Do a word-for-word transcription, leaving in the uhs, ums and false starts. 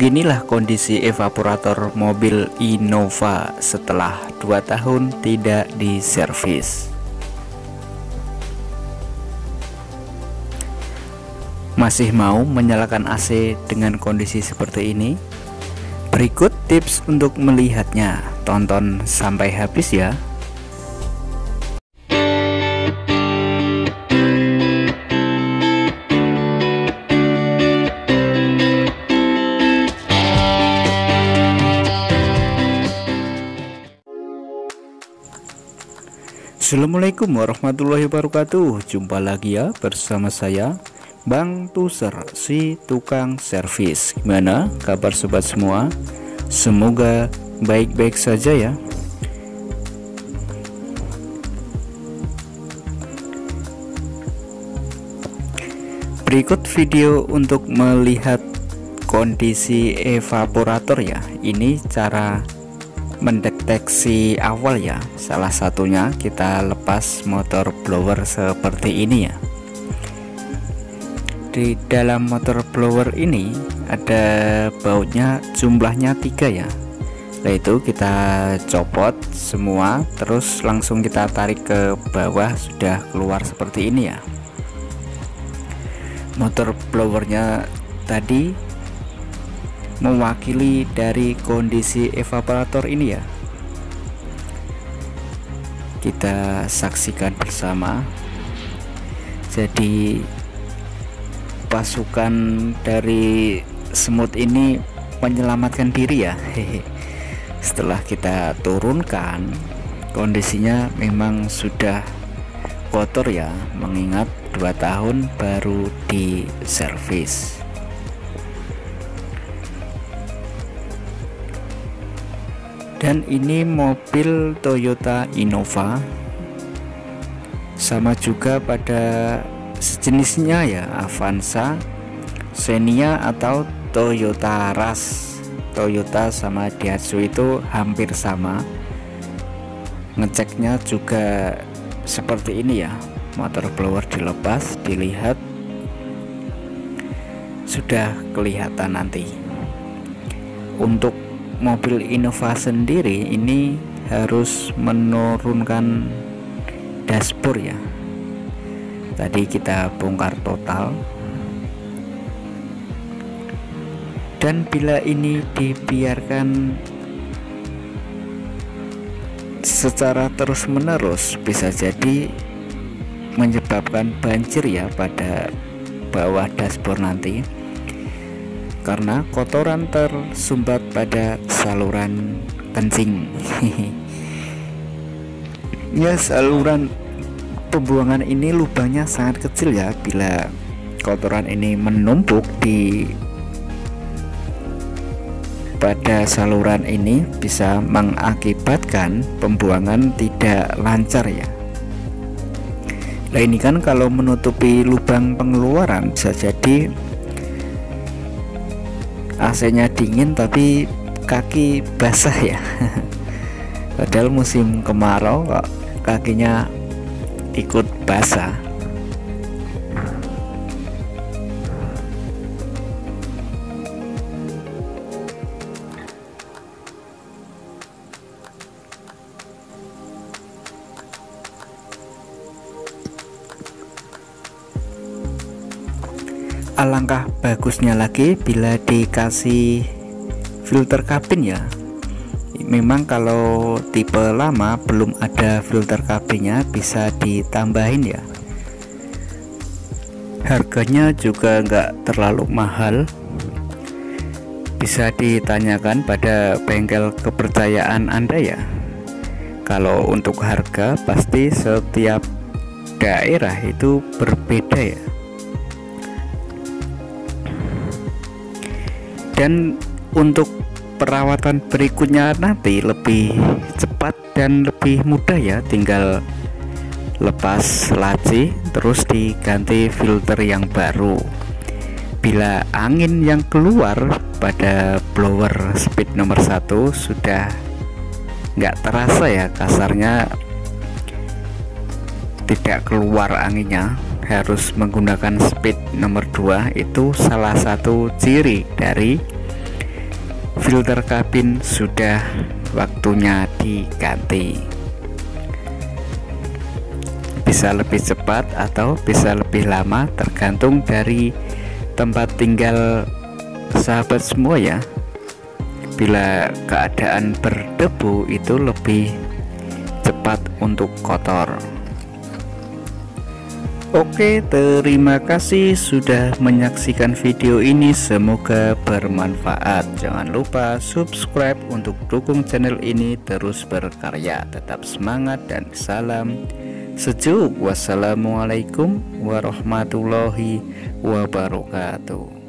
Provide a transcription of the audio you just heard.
Beginilah kondisi evaporator mobil Innova setelah dua tahun tidak diservis. Masih mau menyalakan A C dengan kondisi seperti ini? Berikut tips untuk melihatnya, tonton sampai habis ya. Assalamualaikum warahmatullahi wabarakatuh. Jumpa lagi ya bersama saya Bang Tuser, si tukang servis. Gimana kabar sobat semua? Semoga baik-baik saja ya. Berikut video untuk melihat kondisi evaporator ya. Ini cara mendeteksi awal ya, salah satunya kita lepas motor blower seperti ini ya. Di dalam motor blower ini ada bautnya, jumlahnya tiga ya. Nah itu kita copot semua, terus langsung kita tarik ke bawah, sudah keluar seperti ini ya. Motor blowernya tadi mewakili dari kondisi evaporator ini ya. Kita saksikan bersama. Jadi pasukan dari semut ini menyelamatkan diri ya. Hehe. Setelah kita turunkan, kondisinya memang sudah kotor ya, mengingat dua tahun baru diservis. Dan ini mobil Toyota Innova, sama juga pada sejenisnya ya, Avanza, Xenia atau Toyota Rush. Toyota sama Daihatsu itu hampir sama, ngeceknya juga seperti ini ya. Motor blower dilepas, dilihat, sudah kelihatan nanti. Untuk mobil Innova sendiri ini harus menurunkan dashboard ya. Tadi kita bongkar total. Dan bila ini dibiarkan secara terus-menerus, bisa jadi menyebabkan banjir ya pada bawah dashboard nanti, karena kotoran tersumbat pada saluran kencing ya. Saluran pembuangan ini lubangnya sangat kecil ya. Bila kotoran ini menumpuk di pada saluran ini, bisa mengakibatkan pembuangan tidak lancar ya. Nah ini kan kalau menutupi lubang pengeluaran, bisa jadi A C-nya dingin tapi kaki basah ya. Padahal musim kemarau kok kakinya ikut basah. Alangkah bagusnya lagi bila dikasih filter kabin ya. Memang kalau tipe lama belum ada filter kabinnya, bisa ditambahin ya. Harganya juga nggak terlalu mahal, bisa ditanyakan pada bengkel kepercayaan Anda ya. Kalau untuk harga pasti setiap daerah itu berbeda ya. Dan untuk perawatan berikutnya nanti lebih cepat dan lebih mudah ya. Tinggal lepas laci, terus diganti filter yang baru. Bila angin yang keluar pada blower speed nomor satu sudah nggak terasa ya, kasarnya tidak keluar anginnya, harus menggunakan speed nomor dua. Itu salah satu ciri dari filter kabin sudah waktunya diganti. Bisa lebih cepat atau bisa lebih lama tergantung dari tempat tinggal sahabat semua ya. Bila keadaan berdebu itu lebih cepat untuk kotor. Oke, terima kasih sudah menyaksikan video ini, semoga bermanfaat. Jangan lupa subscribe untuk dukung channel ini terus berkarya. Tetap semangat dan salam sejuk. Wassalamualaikum warahmatullahi wabarakatuh.